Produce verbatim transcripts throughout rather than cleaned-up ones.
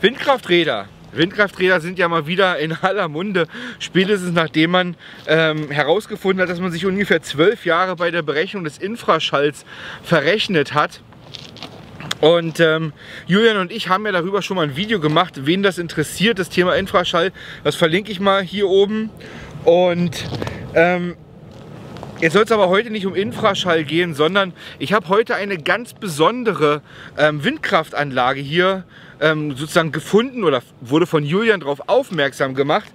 Windkrafträder. Windkrafträder sind ja mal wieder in aller Munde, spätestens nachdem man ähm, herausgefunden hat, dass man sich ungefähr zwölf Jahre bei der Berechnung des Infraschalls verrechnet hat. Und ähm, Julian und ich haben ja darüber schon mal ein Video gemacht, wen das interessiert, das Thema Infraschall. Das verlinke ich mal hier oben. Und ähm, jetzt soll es aber heute nicht um Infraschall gehen, sondern ich habe heute eine ganz besondere ähm, Windkraftanlage hier ähm, sozusagen gefunden oder wurde von Julian darauf aufmerksam gemacht,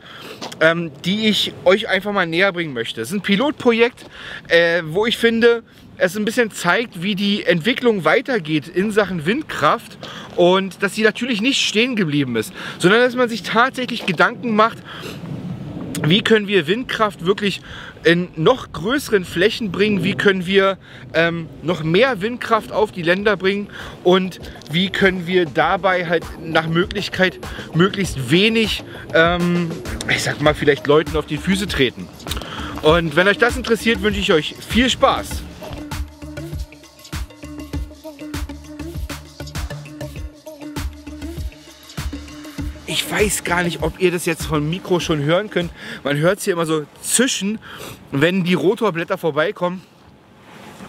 ähm, die ich euch einfach mal näher bringen möchte. Es ist ein Pilotprojekt, äh, wo ich finde, es ein bisschen zeigt, wie die Entwicklung weitergeht in Sachen Windkraft und dass sie natürlich nicht stehen geblieben ist, sondern dass man sich tatsächlich Gedanken macht, wie können wir Windkraft wirklich in noch größeren Flächen bringen, wie können wir ähm, noch mehr Windkraft auf die Länder bringen und wie können wir dabei halt nach Möglichkeit möglichst wenig, ähm, ich sag mal, vielleicht Leuten auf die Füße treten. Und wenn euch das interessiert, wünsche ich euch viel Spaß. Ich weiß gar nicht, ob ihr das jetzt vom Mikro schon hören könnt. Man hört es hier immer so zischen, wenn die Rotorblätter vorbeikommen.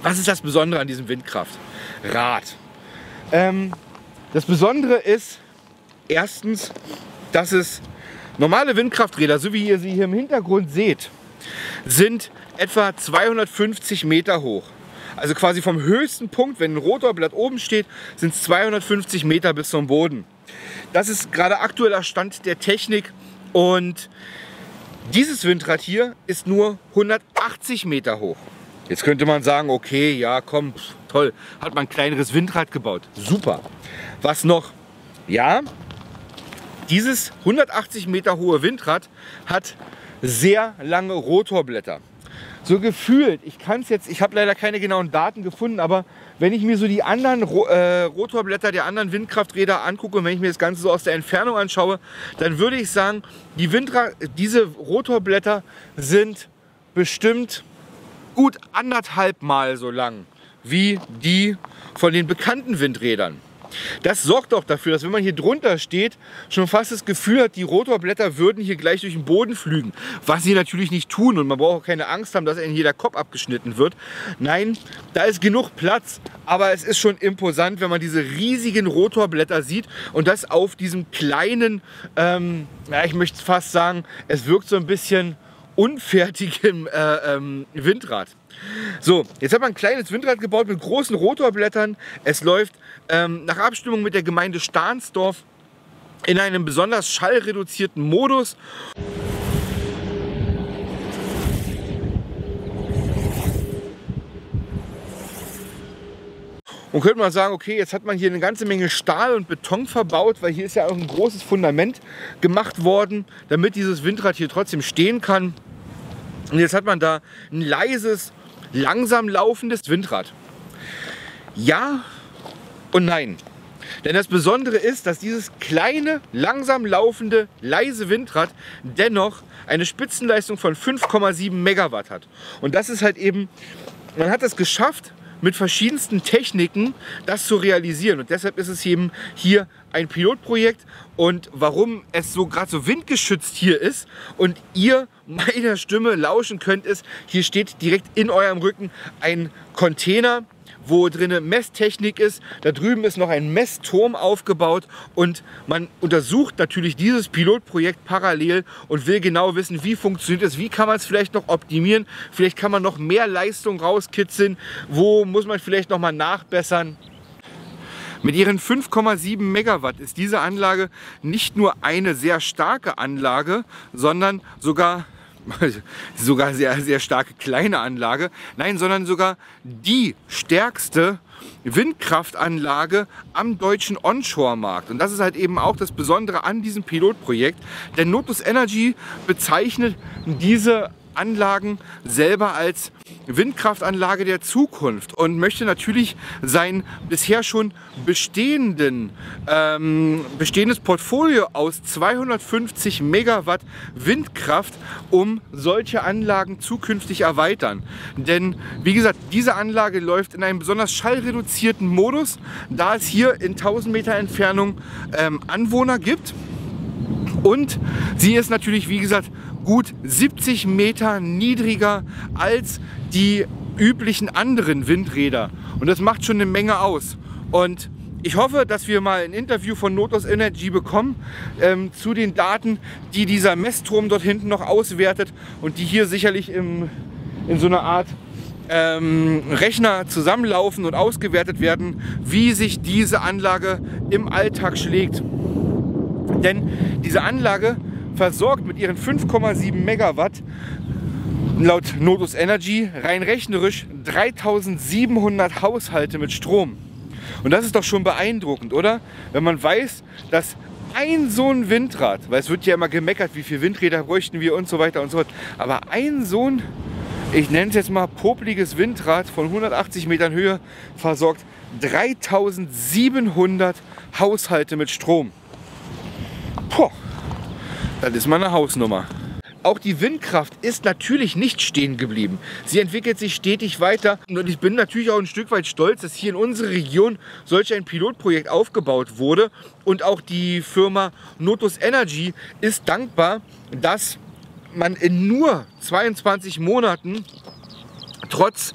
Was ist das Besondere an diesem Windkraftrad? Ähm, das Besondere ist erstens, dass es normale Windkrafträder, so wie ihr sie hier im Hintergrund seht, sind etwa zweihundertfünfzig Meter hoch. Also quasi vom höchsten Punkt, wenn ein Rotorblatt oben steht, sind es zweihundertfünfzig Meter bis zum Boden. Das ist gerade aktueller Stand der Technik und dieses Windrad hier ist nur hundertachtzig Meter hoch. Jetzt könnte man sagen, okay, ja komm, pff, toll, hat man ein kleineres Windrad gebaut, super. Was noch? Ja, dieses hundertachtzig Meter hohe Windrad hat sehr lange Rotorblätter. So gefühlt, ich kann es jetzt, ich habe leider keine genauen Daten gefunden, aber wenn ich mir so die anderen äh, Rotorblätter der anderen Windkrafträder angucke und wenn ich mir das Ganze so aus der Entfernung anschaue, dann würde ich sagen, die Windra diese Rotorblätter sind bestimmt gut anderthalb Mal so lang wie die von den bekannten Windrädern. Das sorgt auch dafür, dass wenn man hier drunter steht, schon fast das Gefühl hat, die Rotorblätter würden hier gleich durch den Boden flügen. Was sie natürlich nicht tun und man braucht auch keine Angst haben, dass einem hier der Kopf abgeschnitten wird. Nein, da ist genug Platz, aber es ist schon imposant, wenn man diese riesigen Rotorblätter sieht und das auf diesem kleinen, ähm, ja, ich möchte fast sagen, es wirkt so ein bisschen unfertigem äh, ähm, Windrad. So, jetzt hat man ein kleines Windrad gebaut mit großen Rotorblättern. Es läuft ähm, nach Abstimmung mit der Gemeinde Stahnsdorf in einem besonders schallreduzierten Modus. Und könnte man sagen, okay, jetzt hat man hier eine ganze Menge Stahl und Beton verbaut, weil hier ist ja auch ein großes Fundament gemacht worden, damit dieses Windrad hier trotzdem stehen kann. Und jetzt hat man da ein leises, langsam laufendes Windrad. Ja und nein. Denn das Besondere ist, dass dieses kleine, langsam laufende, leise Windrad dennoch eine Spitzenleistung von fünf Komma sieben Megawatt hat. Und das ist halt eben, man hat es geschafft, mit verschiedensten Techniken das zu realisieren. Und deshalb ist es eben hier ein Pilotprojekt. Und warum es so gerade so windgeschützt hier ist und ihr meiner Stimme lauschen könnt, ist, hier steht direkt in eurem Rücken ein Container, wo drinnen Messtechnik ist. Da drüben ist noch ein Messturm aufgebaut und man untersucht natürlich dieses Pilotprojekt parallel und will genau wissen, wie funktioniert es, wie kann man es vielleicht noch optimieren, vielleicht kann man noch mehr Leistung rauskitzeln, wo muss man vielleicht noch mal nachbessern. Mit ihren fünf Komma sieben Megawatt ist diese Anlage nicht nur eine sehr starke Anlage, sondern sogar sogar sehr, sehr starke kleine Anlage, nein, sondern sogar die stärkste Windkraftanlage am deutschen Onshore-Markt. Und das ist halt eben auch das Besondere an diesem Pilotprojekt, denn Notus Energy bezeichnet diese Anlagen selber als Windkraftanlage der Zukunft und möchte natürlich sein bisher schon bestehenden, ähm, bestehendes Portfolio aus zweihundertfünfzig Megawatt Windkraft um solche Anlagen zukünftig erweitern. Denn wie gesagt, diese Anlage läuft in einem besonders schallreduzierten Modus, da es hier in tausend Meter Entfernung ähm, Anwohner gibt. Und sie ist natürlich, wie gesagt, gut siebzig Meter niedriger als die üblichen anderen Windräder. Und das macht schon eine Menge aus. Und ich hoffe, dass wir mal ein Interview von Notus Energy bekommen ähm, zu den Daten, die dieser Messturm dort hinten noch auswertet und die hier sicherlich im, in so einer Art ähm, Rechner zusammenlaufen und ausgewertet werden, wie sich diese Anlage im Alltag schlägt. Denn diese Anlage versorgt mit ihren fünf Komma sieben Megawatt laut Notus Energy rein rechnerisch dreitausendsiebenhundert Haushalte mit Strom. Und das ist doch schon beeindruckend, oder? Wenn man weiß, dass ein so ein Windrad, weil es wird ja immer gemeckert, wie viele Windräder bräuchten wir und so weiter und so fort, aber ein so ein, ich nenne es jetzt mal popliges Windrad von hundertachtzig Metern Höhe versorgt dreitausendsiebenhundert Haushalte mit Strom. Puh, das ist mal eine Hausnummer. Auch die Windkraft ist natürlich nicht stehen geblieben. Sie entwickelt sich stetig weiter und ich bin natürlich auch ein Stück weit stolz, dass hier in unserer Region solch ein Pilotprojekt aufgebaut wurde. Und auch die Firma Notus Energy ist dankbar, dass man in nur zweiundzwanzig Monaten trotz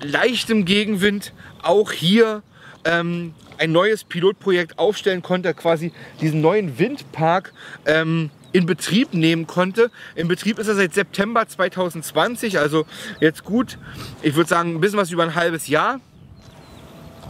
leichtem Gegenwind auch hier ähm, ein neues Pilotprojekt aufstellen konnte, quasi diesen neuen Windpark ähm, in Betrieb nehmen konnte. In Betrieb ist er seit September zweitausendzwanzig, also jetzt gut, ich würde sagen, ein bisschen was über ein halbes Jahr.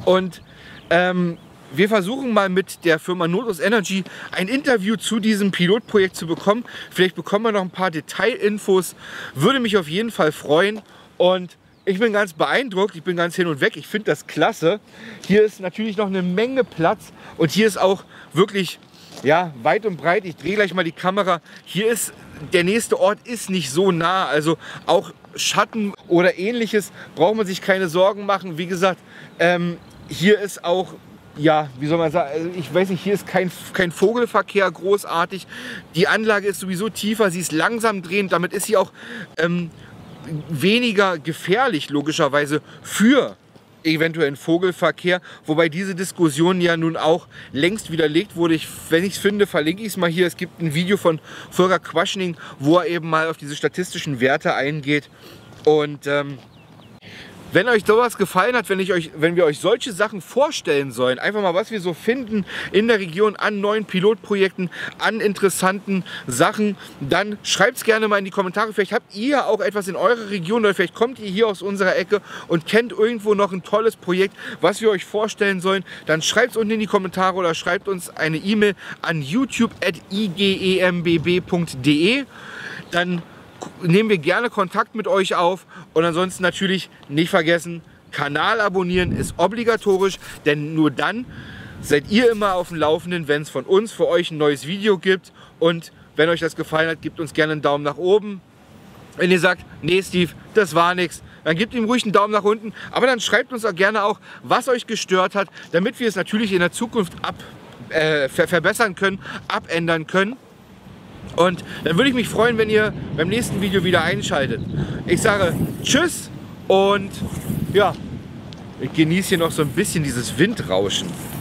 Und ähm, wir versuchen mal mit der Firma Notus Energy ein Interview zu diesem Pilotprojekt zu bekommen. Vielleicht bekommen wir noch ein paar Detailinfos. Würde mich auf jeden Fall freuen und ich bin ganz beeindruckt, ich bin ganz hin und weg, ich finde das klasse. Hier ist natürlich noch eine Menge Platz und hier ist auch wirklich, ja, weit und breit. Ich drehe gleich mal die Kamera. Hier ist, der nächste Ort ist nicht so nah, also auch Schatten oder Ähnliches braucht man sich keine Sorgen machen. Wie gesagt, ähm, hier ist auch, ja, wie soll man sagen, also ich weiß nicht, hier ist kein, kein Vogelverkehr großartig. Die Anlage ist sowieso tiefer, sie ist langsam drehend, damit ist sie auch ähm, weniger gefährlich logischerweise für eventuellen Vogelverkehr, wobei diese Diskussion ja nun auch längst widerlegt wurde. Ich, wenn ich es finde, verlinke ich es mal hier. Es gibt ein Video von Volker Quaschning, wo er eben mal auf diese statistischen Werte eingeht. Und ähm, wenn euch sowas gefallen hat, wenn, ich euch, wenn wir euch solche Sachen vorstellen sollen, einfach mal, was wir so finden in der Region an neuen Pilotprojekten, an interessanten Sachen, dann schreibt es gerne mal in die Kommentare. Vielleicht habt ihr ja auch etwas in eurer Region oder vielleicht kommt ihr hier aus unserer Ecke und kennt irgendwo noch ein tolles Projekt, was wir euch vorstellen sollen. Dann schreibt es unten in die Kommentare oder schreibt uns eine E-Mail an youtube at i g e m b b punkt d e. Dann nehmen wir gerne Kontakt mit euch auf und ansonsten natürlich nicht vergessen, Kanal abonnieren ist obligatorisch, denn nur dann seid ihr immer auf dem Laufenden, wenn es von uns für euch ein neues Video gibt. Und wenn euch das gefallen hat, gebt uns gerne einen Daumen nach oben. Wenn ihr sagt, nee Steve, das war nichts, dann gebt ihm ruhig einen Daumen nach unten, aber dann schreibt uns auch gerne auch, was euch gestört hat, damit wir es natürlich in der Zukunft ab, äh, ver- verbessern können, abändern können. Und dann würde ich mich freuen, wenn ihr beim nächsten Video wieder einschaltet. Ich sage Tschüss und ja, ich genieße hier noch so ein bisschen dieses Windrauschen.